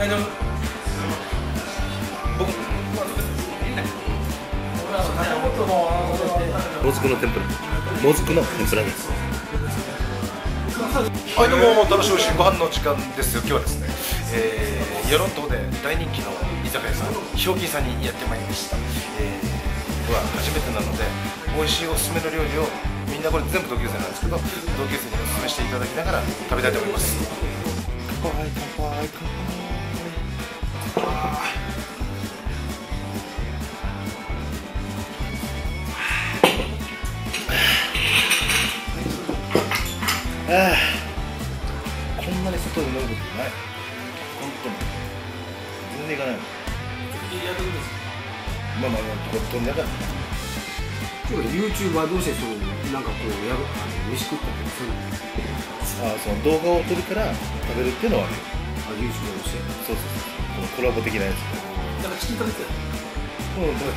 大丈夫。僕もずくの天ぷら。もずくの天ぷらです。はい、どうも楽しいお昼ご飯の時間ですよ。今日はですね、与論島で大人気の居酒屋さん、ひょうきんさんにやってまいりました。僕は初めてなので、美味しいおすすめの料理をみんなこれ全部同級生なんですけど、同級生におすすめしていただきながら食べたいと思います。乾杯乾杯乾杯。こんなに外で飲むことない。本当に全然いかないもん。まあまあ飛んでなかった。YouTuber 同士でなんかこうやる飯食ったりするんですか？その動画を撮るから食べるっていうのはあるよ。あ、YouTuber 同士で。そうそうそう、コラボ的なやつ。なんかチキン食べてたよ。うん、食べ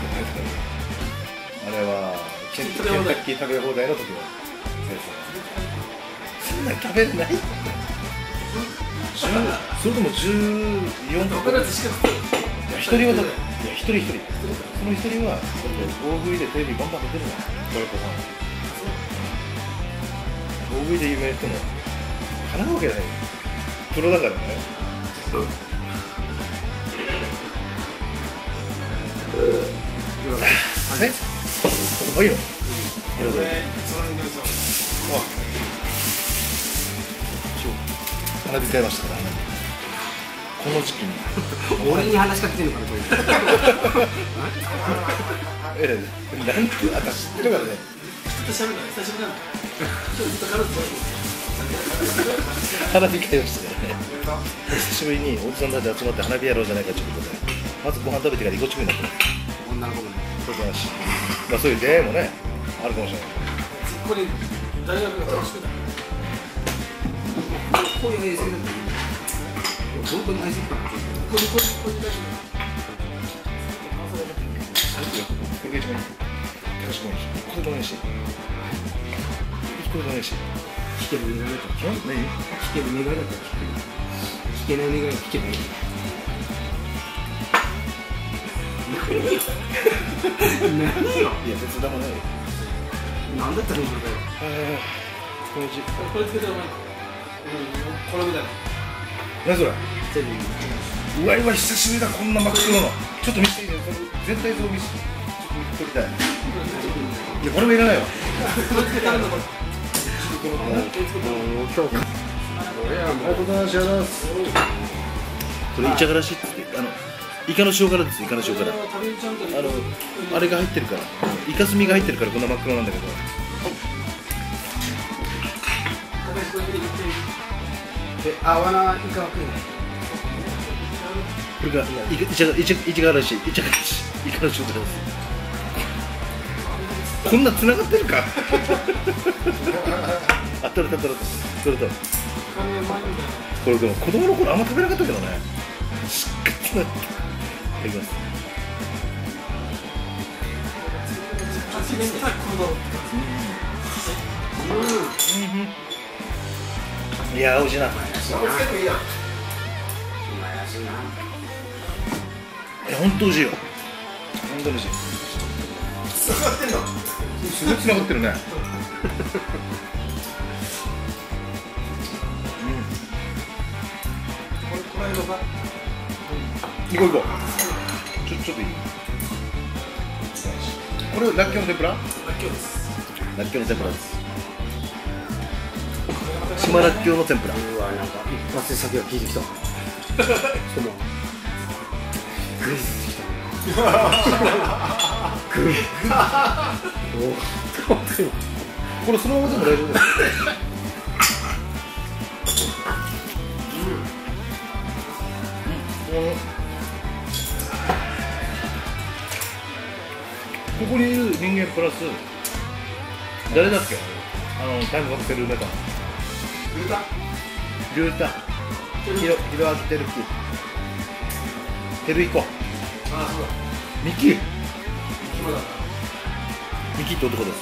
てないですからね。あれはケンタッキー食べ放題の時は先生食べれない。それとも14個からずしか食べる。いや、一人は食べる。いや、一人。その一人は大食いでテレビバンバン出てるな。これこそ大食いで有名な人もかなうわけない。プロだからね。えっ、すごいよ。花火買いましたから、ね、この時期に俺に話しかけてるのかな、これ。なんて私知ってるからね。人と喋るの久しぶりなの。今日ずっと彼女と花火買いましたからね。久しぶりにおじさんたち集まって花火やろうじゃないかということで、まずご飯食べてから居心地よくなって、女の子もね、そういう話、まあ、そういう出会いもね、あるかもしれない。これ大学が楽しくない。こういう衛星だったら、本当に大事だった。これみたいな。何それ。うわ、今久しぶりだ、こんな真っ黒の。ちょっと見せていいね。全体像見せて。撮りたい。いや、これもいらないわ。これつけたんだ、これ。ありがとうございます。これイチャガラシって言って、イカの塩辛です。イカの塩辛。あれが入ってるから。イカスミが入ってるから、こんな真っ黒なんだけど。あわなイカは食えない。これがイチャガラシ、イチャガラシ、イカの塩辛です。こんな繋がってるか。あ、取れた。これでも子供の頃あんま食べなかったけどね。しっかりなって。いただきます。いやー、美味しいな。本当美味しいよ。本当美味しい。繋がってるの。すごい繋がってるね。うん。行こう。ちょっといい。これラッキョウの天ぷら？ラッキョウの天ぷらです。島らっきょうの天ぷら。うわ、なんか一発で先が効いてきた。これそのままでも大丈夫だよ。ここにいる人間プラス誰だっけ？タイムカプセル埋めた。ルータヒロアキテルイコ。ああ、そうだ。ミキって男です。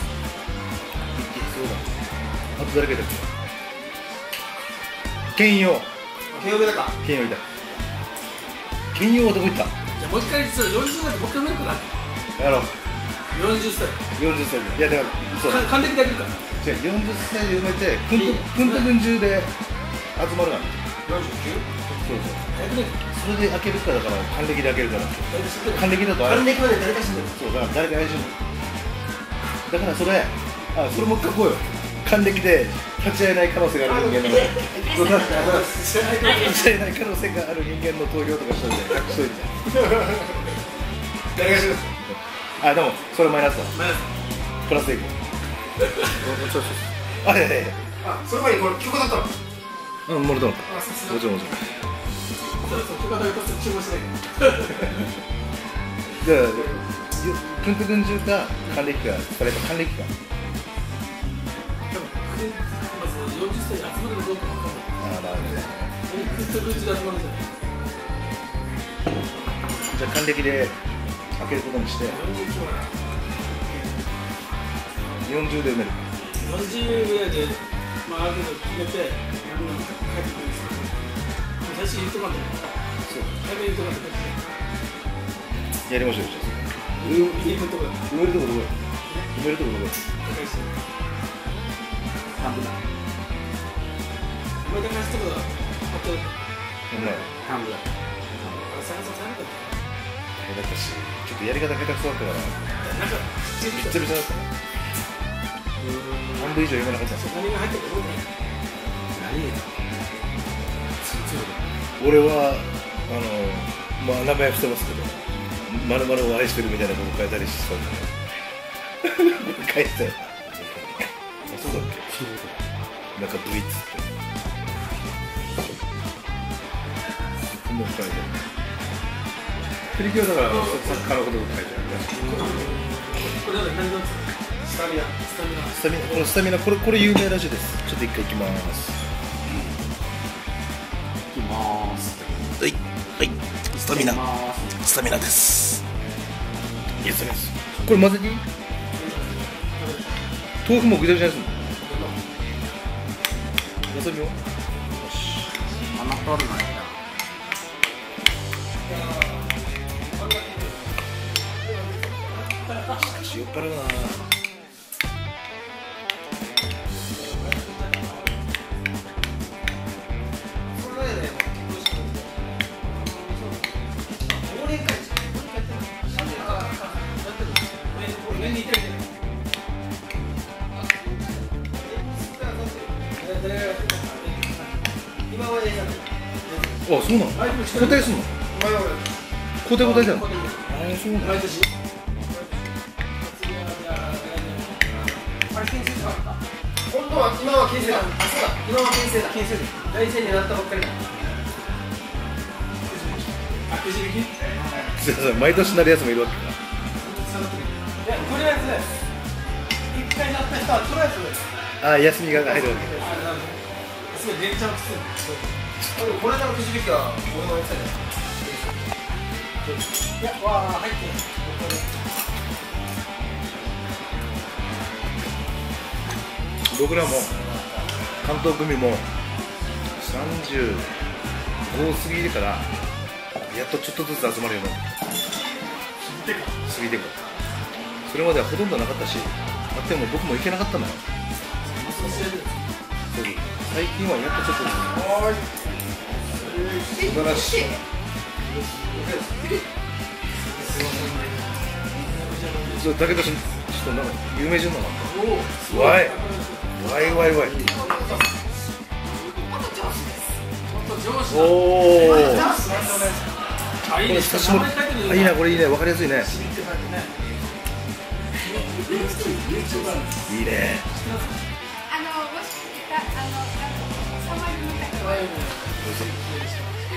ミキ、そうだ。あと誰かいたっけ？ケンヨウいた。金曜はどこ行った？じゃあもう一回、40歳でもう一回見るかな。やろう。40歳で。いや、だから、そうだ。還暦でやるから。違う、40歳で埋めて、くんとくん中で集まるから。49？そうそう。それで開けるから、だから、還暦で開けるから。還暦だと還暦まで誰か死んでる。そう、だから誰か死んでる。だからそれ、あ、それもう一回来いよ。還暦で立ち会えない可能性がある人間の。立ち会えない可能性がある人間の投票とかしといて、隠しといて。誰が死んでる。あ、でも、それマイナスだ。マイナス。プラスでいく。あ、いやいやいや。あ、それ前にこれ許可だったの。うん、もらったの。もちろんもちろん。じゃあ、くんとくん中か、還暦か、それか還暦か。でも、40歳に集まるかどうか分からない。ああ、なるほど。くんとくん中で集まるじゃない。じゃあ、還暦で開けることにして。40で埋める。40ぐらいで、まあ、ある程度決めて、帰ってくるんですけど。最初言ってもらってやりましょう。ちょっとやり方下手くそだったからびっちゃびちゃだったな。半分以上読めなかった。何が入ってるか覚えてない。俺はまあ名前伏せますけど、まるまるを愛してるみたいなこと書いたりしたんで、書いてたよな。そうだっけ？なんかブイッツって。もう書いてある。プリキュアだから作家のことを書いてあるらしい。これなんか何なんですか？スタミナ。このスタミナこれ有名らしいです。ちょっと一回行きます。はい、はい、スタミナです。いや、それです。これ混ぜていい？豆腐もぐちゃぐちゃですもん。わさびも。よし。穴取るないな。しかし酔っ払うな。あ、そうなの。交代すんの。交代じゃん。あ、そうなの。今度は今は金星だ。今は金星だ。大戦になったばっかりだ。あ、くじ引き。毎年なるやつもいるわけか。いや、とりあえず一回なった人はとりあえず。あ、休みが入るわけ。すごい連チャンする。これだろ、くじ引きは俺のやつだよ。いや、わあ、入ってる。僕らも関東組も35過ぎるからやっとちょっとずつ集まるようになって過ぎてく。それまではほとんどなかったし、あっても僕も行けなかったのよ。最近はやっとちょっとずつ。素晴らしい。そう、だけど、ちょっとなんか有名人なの。わい。おお。これ久しぶり。いいな、これいいね、わかりやすいね。いいね。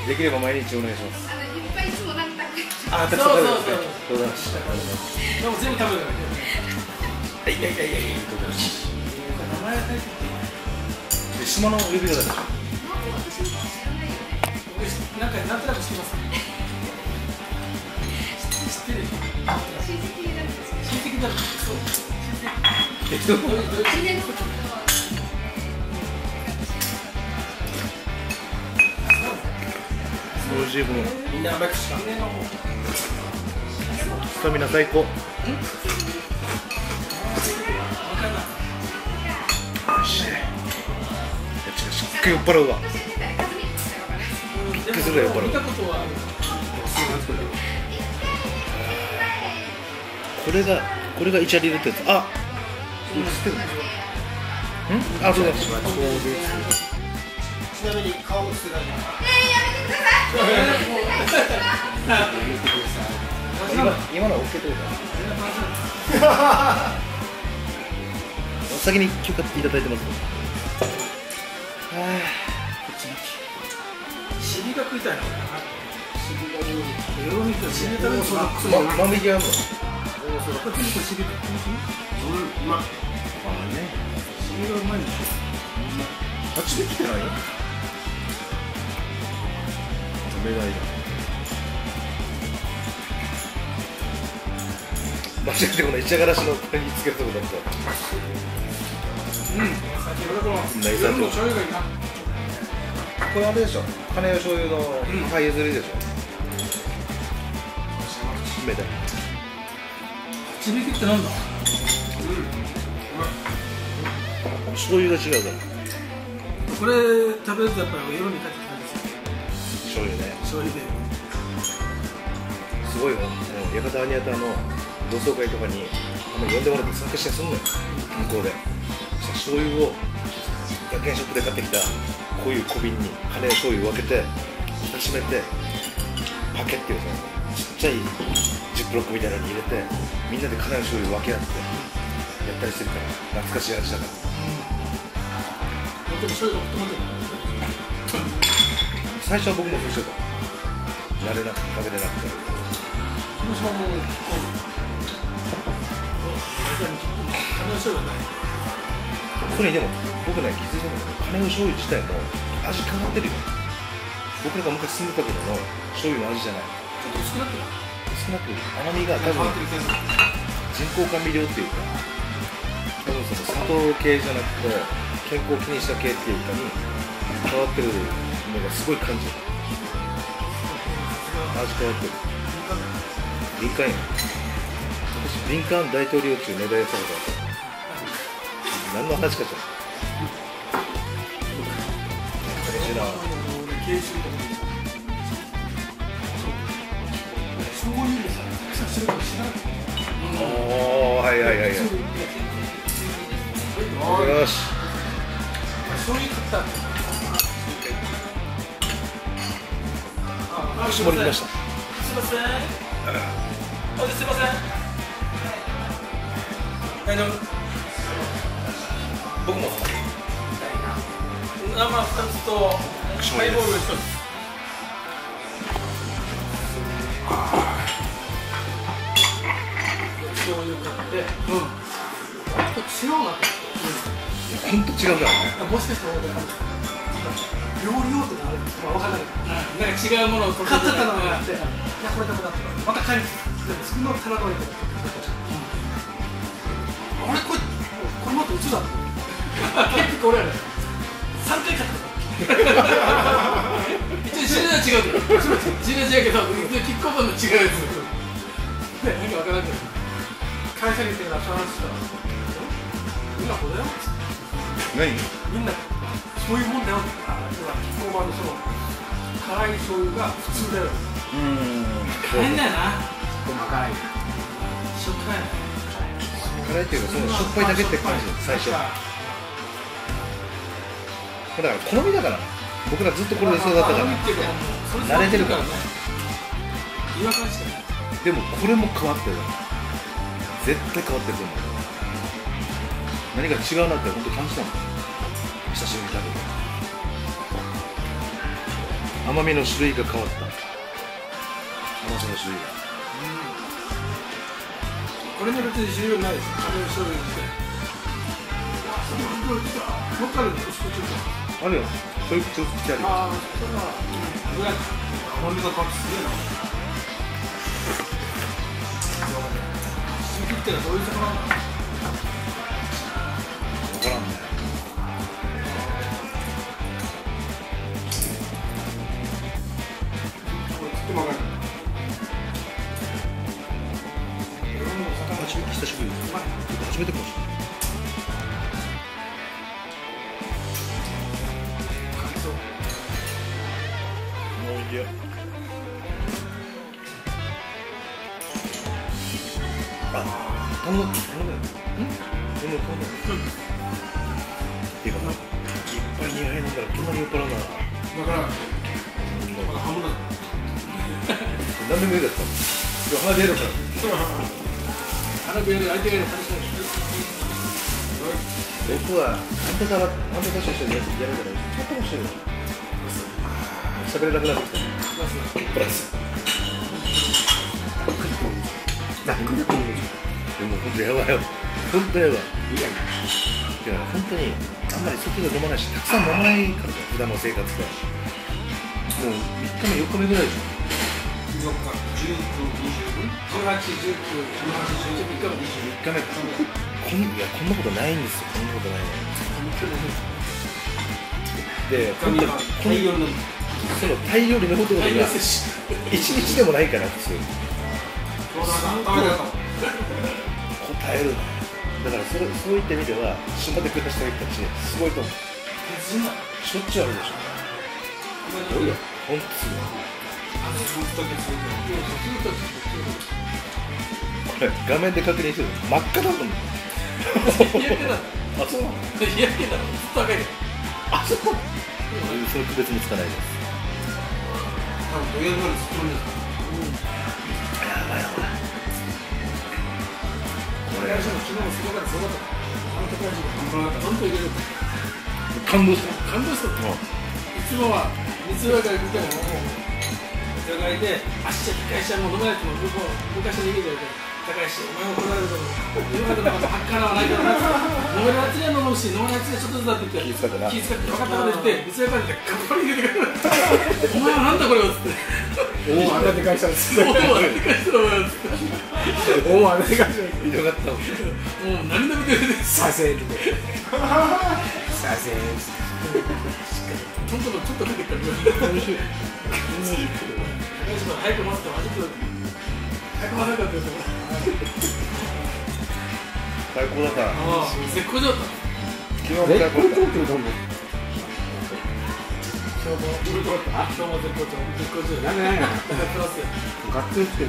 できれば毎日お願いします。いっぱいいつもなんか食べて。あ、たくさん食べてください。でも全部食べる。名前は書いてて。で、島の呼び方だ。なんかなんとなく知ってます。知ってる。親戚になる。親戚だ。そう。適当。そうおいしい。このスタミナ最高。おいしい。しっかり酔っ払うわ。びっくりするよ、酔っ払う。これがイチャリルってやつ。あ、映ってる。うん、あ、そうだ。ちなみに顔映ってない。今のは OK というか。お先に許可いただいてます。シミが食いたいな。シミ食べるソラックスもまめぎあるの。これ全部シミ食ってますね。うん、うまい。あれね。シミがうまいんでしょ。立ちできてないよ。お願いだ。マジでこのイチャガラシのこれにつけるとこだった。うん、これあれでしょ、金代醤油の葉譲りでしょ。冷たい。ちびきってなんだ。醤油が違うから。これ食べるとやっぱり色に変えてきたんですよ。醤油ね。醤油で。すごいわ。屋形アニヤタの同窓会とかに呼んでもらって参加してすんのよ、向こうで。醤油を100円ショップで買ってきたこういう小瓶にカレー醤油を分けて蓋閉めてパケっていうちっちゃいジップロックみたいなのに入れてみんなでカレー醤油を分け合ってやったりしてるから懐かしい味だから。最初は僕もそうしてた。慣れなくて食べれなくて。ここにでも僕ね、気づいたのがカレー醤油自体も味変わってるよ。僕らが昔住んでたけどの醤油の味じゃない。ちょっと薄くなってる。薄くなってる。甘みが多分人工甘味料っていうか、多分その砂糖系じゃなくて健康を気にした系っていうかに変わってるのがすごい感じる。味変わってる。敏感や。私敏感大統領中値段やったことあった。何の話かしら。おお、はいはいはいはい。よし。絞りました。すみません。すみません。僕も生2つとハイボール1つ。醤油買って、うん。違うな。本当違うからね。もしかしたら料理用途がある。分からない。なんか違うものを買っちゃったのがあって、いやこれだめだって。また買いに行く。次の棚取りで。あれこれまたうちだ。結構俺ら3回勝ったから一応ジュニアは違うけどキックオフの違うやつねえ、何か分からんけど会社に行ってから話したらみんなこれだよ何みんなそういうもんだよって言ったらキックオフのその辛い醤油が普通だよ。変だよな。辛い食感やな。辛いっていうかそのしょっぱいだけって感じ最初だから好みだから僕らずっとこれで育ったから慣れてるからね。違和感しかない。でもこれも変わってる。絶対変わってると思う。何か違うなって本当感じたもん。久しぶりだけど甘みの種類が変わった。甘さの種類がこれも別に重要ないです。甘みの種類自体もっとあるんですか。あるよ、そういう口をつきあるよ。ああ、それは、甘みが変わってすげえな。シミ切ってのはどういう魚なんだ。分からんね。初めてこうした。僕は安定からしかやるじゃないですか。ちょっともしてるんですよ。喋れなくなってきた。プラス。でも本当やばいよ。本当やばい。いや本当にあんまり速度飲まないし、たくさん飲まないから普段の生活が。もう3日目4日目ぐらいです。4日、19、20、18、19、18、19、3日目、いや、こんなことないんですよ、こんなことないね。で、本当にその太陽にのことが一日でもないから、普通答える。だからそういった意味では、島で暮らしてる人たち、すごいと思う。しょっちゅうあるでしょ。どうよ、本当すごい。これ画面で確認してる真っ赤だもん。あ、そうなの。あ、そうなの。それ区別につかないです。やばいやばい。これ感動した。感動した。いつもは水上から見ても。お互いで、あっしゃ、控えしゃ、もう、どないやつも、向こう、昔の逃げてるから、高いし、お前も怒られると思う。今までのこと、はっからはないからな。飲めるやつには飲むし、飲めるやつにはちょっとずつだって言って、気遣って、分かったから言って、水やからって、かっこいい出てくる。お前はなんだこれをつって。おお、あんなでかいしたんです。おお、あんなでかいしたお前をつって。おお、あんなでかいしたんです。よかった。もう、涙見てるね。させる。させる。本当のちょっとかけたら、面白い。早く回って、早く回らなかったです。最高だった。絶好調だった。今日も絶好調。やめないな。ガッツリつけてる。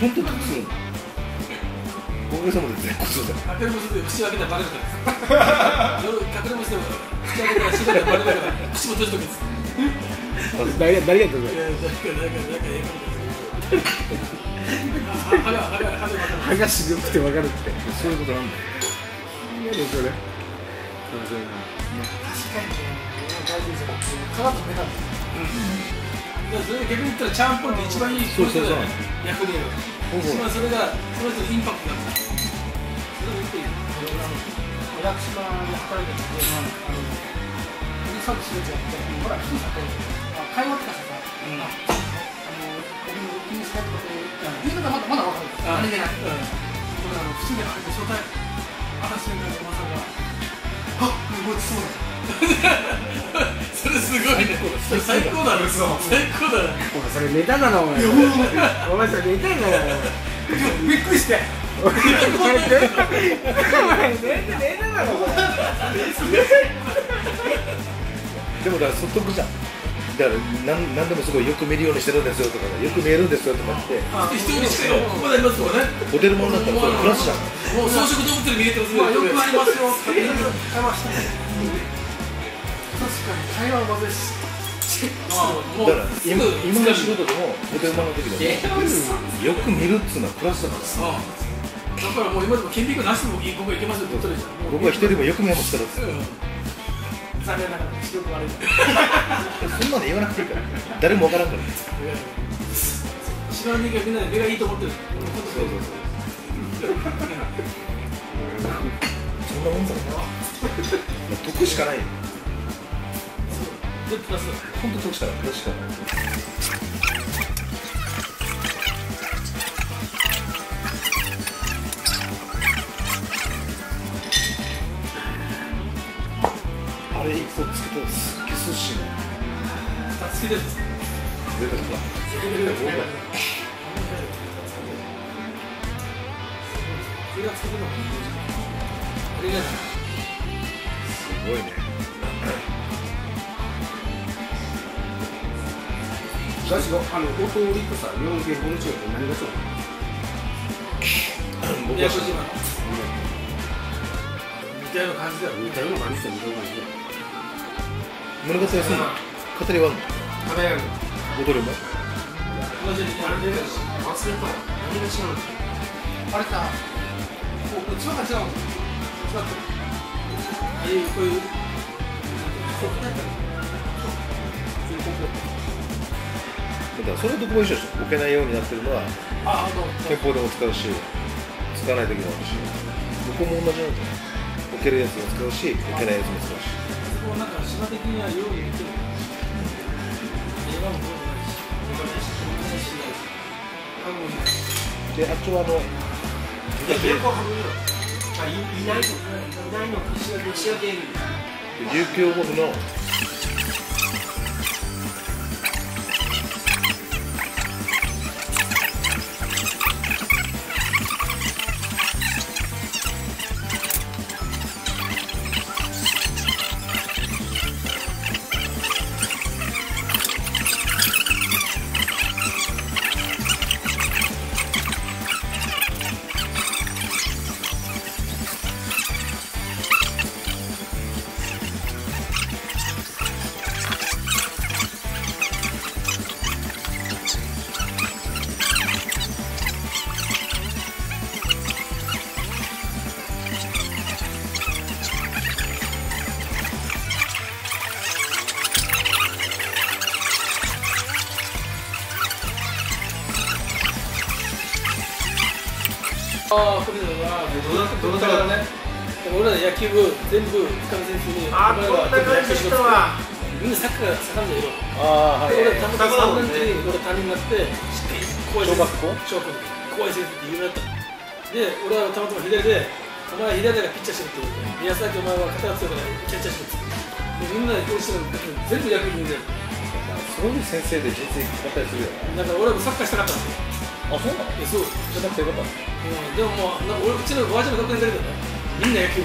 口を開けたらバレるからです。隠れもしても口開けたら縛ったらバレないから口も閉じとくんです。誰やったの？歯が白くて分かるってそういうことなんだよ。それ。確かに大事ですよ。皮と目だ。それで逆に言ったらちゃんぽんって一番いい役になる。一番それがその人のインパクトなんだ。ラクシマのスパイダーっていうのはクリスマスのやつやってほら普通さて会話とかさ僕の気にしたいとかで言うのがまだ分かるあれじゃないこれ普通にあれで初対話になるおばさんがあっ動いてそうだそれすごいね。最高だね。最高だね。お前それネタなのお前。お前それネタなの。びっくりして。お前ネタなの。でもだからそっとくじゃん。だから何でもすごいよく見るようにしてるんですよとかよく見えるんですよとかって。一人にしてよ。ここまでありますもんね。モデルものだったらフラッシュじゃん。もう装飾動物に見えてますね。よくありますよ。買いました。確かに会話を混ぜしてだから今の仕事でもモデルマンの時でもよく見るっつうのはプラスだからだからもう今でも顕微鏡なしでも僕はいけますよってことでしょ僕は一人でもよく見えますから残念ながら視力悪いそんなの言わなくていいから誰もわからんから知らん人間みんなで目がいいと思ってるそんなもんだろうな得しかないよ本当得したら得したら。あれ一個つけたらすっげえ寿司。つけてる。出てきた。すごいね。私のオートリックスは日本語の中で何がそうなの？僕は正直なの。似たような感じだよ。似たような感じだよ。似たような感じだよ。物語はそんな語りはあるの？語りはあるの？踊るの？忘れたわ。何が違うの？あれさ、こう千葉が違うの？千葉って。ああいうこういう。だからそれはどこも一緒でしょ、置けないようになってるのは憲法でも使うし、使わないときもあるし、どこも同じなんじゃない置けるやつも使うし、置けないやつも使うし。そこはなんか、島的には用意できるのかもしれない。映画もそうじゃないし、お金ないし、お金ないし、お金ないし、お金ないし。で、あっちはいないの、ロシア系いる。琉球ゴムのああ、これはどなたがね、俺ら野球部全部塚部選手に、ああ、こんな感じしたわ。みんなサッカー盛んでいろ。ああ、はい。俺たまたま3年生に俺担任になって、小学校？小学校。怖い先生って有名だった。で、俺はたまたま左で、お前左だからピッチャーしてるって。宮崎お前は肩が強くないキャッチャーしてるって。みんなでこうしてるの全部野球部で。そういう先生で実績使ったりするよ。だから俺もサッカーしたかったんですよ。あ、そうなの？え、そう。じゃなくてよかった。でももう、なんか俺うちのおばあちゃんの学年だけどね。みんな野球。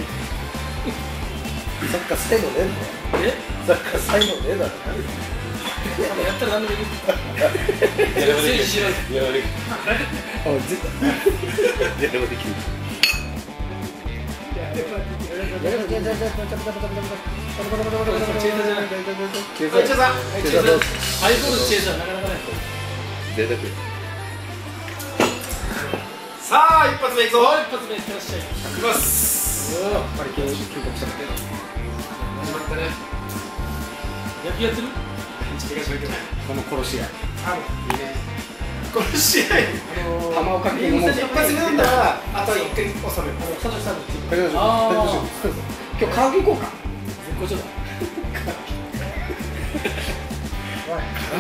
サッカーしたいのねえんだよ。え？サッカーしたいのねえだろ。やったら何でもいい。やればできる。やればできる。あ、絶対。やればできる。やればできる。さあ、一発目いくぞ。一発目いってらっしゃい。いきます。やっぱり緊張したね。始まったね。野球やってる？この殺し合い。いいね。この試合玉をかけてもう一発目なんだらあとは1点収める。今日カラオケ行こうか。絶好調だ。カ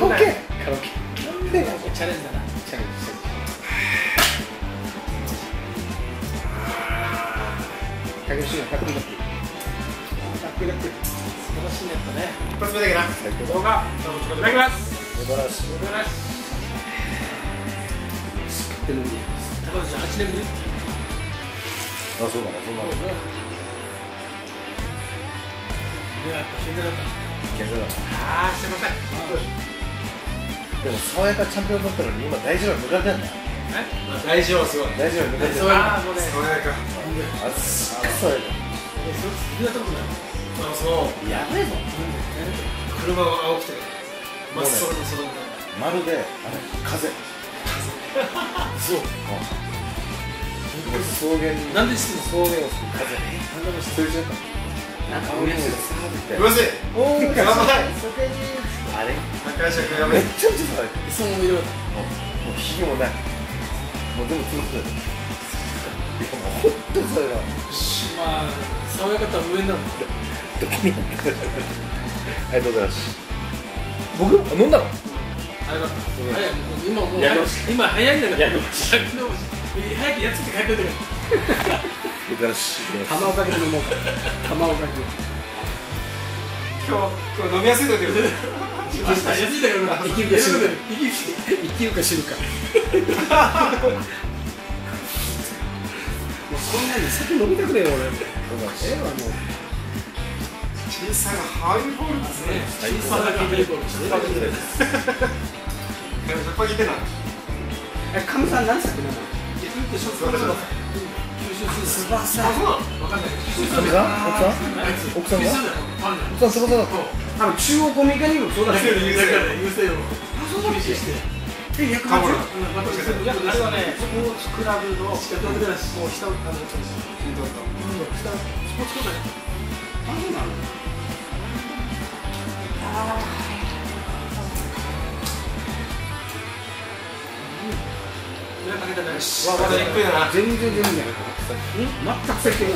ラオケカラオケチャレンジだな。チャレンジ素晴らしいネットね。一発目だけな。動画いただきます。素晴らしい。高橋さん8年ぶり。あ、そうなのそうなの。いや、健全だった。健全だった。ああ、すみません。でも爽やかチャンピオンだったのに今大事なの抜かれたんだよ。大丈夫すごい。大丈夫。ああもうね。爽やか。あっさり。そう。やばいぞ。車が青くて。まっすぐにその。まるであれ風。そう。草原に。なんでして草原を吹く風。なんでもしてるじゃん。なんかおいしい。うまい。おお。やばい。あれ。高橋君やばい。めっちゃ美しい。その色。もうひげもない。もうでも強くて、本当にそれが、まあ爽やかさは無縁なんだ。ドキリ。ありがとうございます。僕飲んだの？ありがとうございます。今もう今早いんだから。早くやっつけて帰ってくれ。よし。玉をかけて飲もうか。玉をかけて。今日飲みやすいので。安いだからな。生きるか死ぬか。生きるか死ぬか。もうそんなに酒飲みたくねえよ俺。ええわもう。小さなハイボールですね。小さなハイボール。小さなハイボールです。カムさん聞いてない。えカムさん何歳なの？翼。わかんない。奥さんが？奥さん翼だと。あの中央コミカにもそうだね。優勢を厳しして。え、180。私はね、スポーツクラブの下取りだし、もう下を感じてます。下、スポーツクラブ。あ、そうなの。ああ。全然全然。全く最低。全く。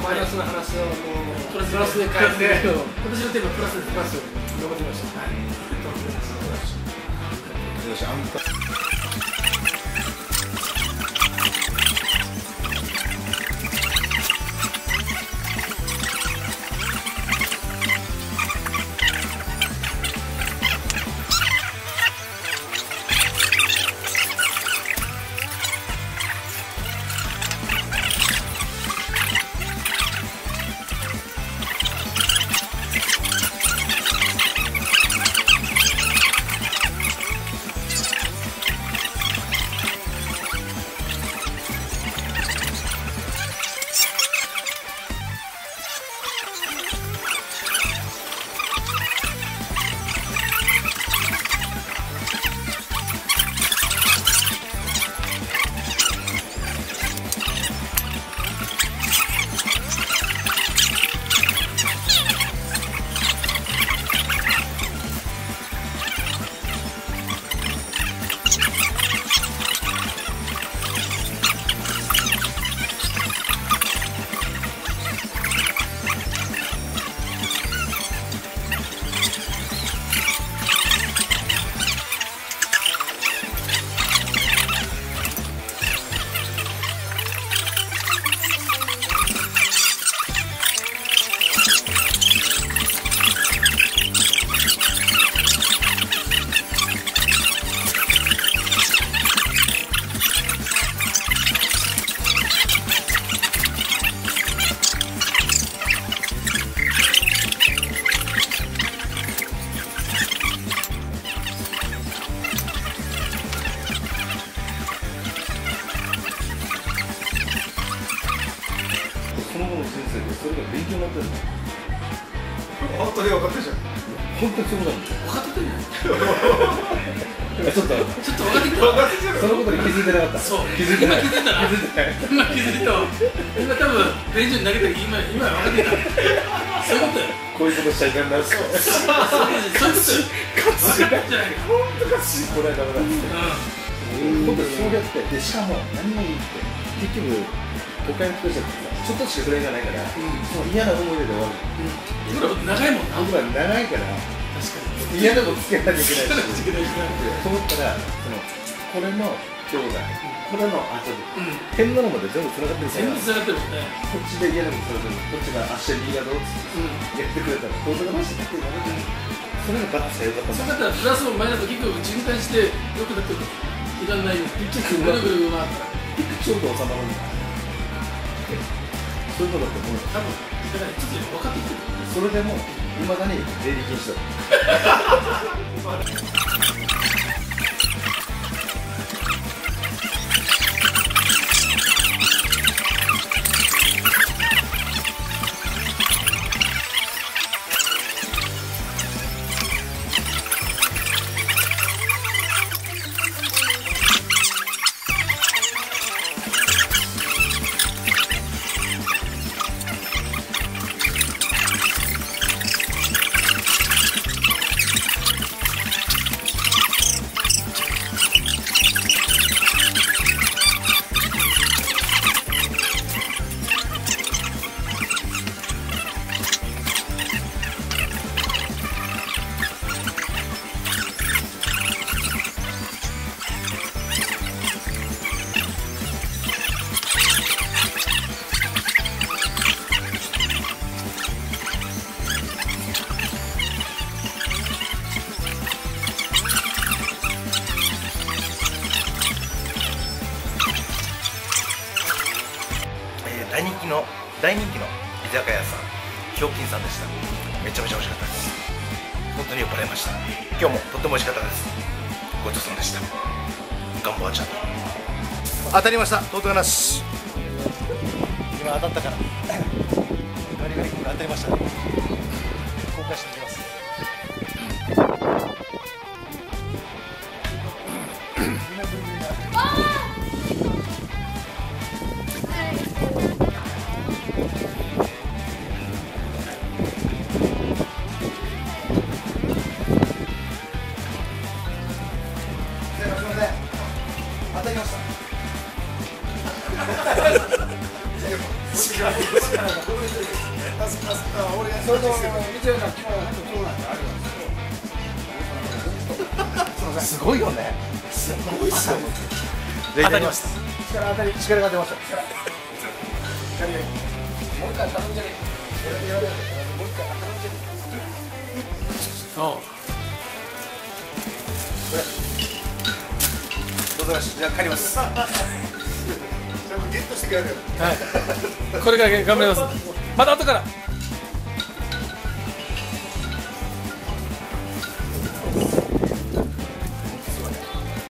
マイナスの話をもうプラスで返して、私のテーマプラスでプラス頑張りました。はい。本当に分かってるじゃん。本当にそういうことなんですよ。分かってた。ちょっと分かってきた。そのことに気づいてなかった。そう。気づいてない。今気づいた。今多分ベンチに投げた時今分かってた。そういうことよ。こういうことしちゃいけないんだ。そう。そういうこと。分かっちゃう。本当かしい。これはダメだって。本当にそうやってでしかも何も言って結局都会の人たちは。ちょっとしかそれじゃないから、もう嫌な思い出で終わる。僕ら長いもんな。僕ら長いから、確かに嫌なことつけなきゃいけないし。と思ったら、これの兄弟、これの遊び、変なのまで全部つながってるから。全部つながってるもんね。こっちで嫌なことつながってる。こっちが明日やろうってやってくれたら、どうぞましてくれる。それがバッツが良かった。そうだったらプラスもマイナスも結構循環して良くなってる。いらないよ。一応ぐるぐる回ったら、ちょっと収まるんだ。そういうことだと思う。多分だからちょっと分かってきてる。それでもいまだに税理禁止だ。大人気の居酒屋さん、ひょうきんさんでした。めちゃめちゃ美味しかったです。本当に酔っ払いました。今日もとっても美味しかったです。ごちそうさまでした。ガンボワちゃん。当たりました。とうとうなし。今当たったから。ガリガリ君当たりましたね。公開していきます。すごいよね。すごいっすよ。当たりました。力が出ました。もう一回頼んじゃねえ。もう一回頼んじゃねえ。そう。どうぞ。じゃあ帰ります。ゲットしてくれる。はい。これから頑張ります。また後から。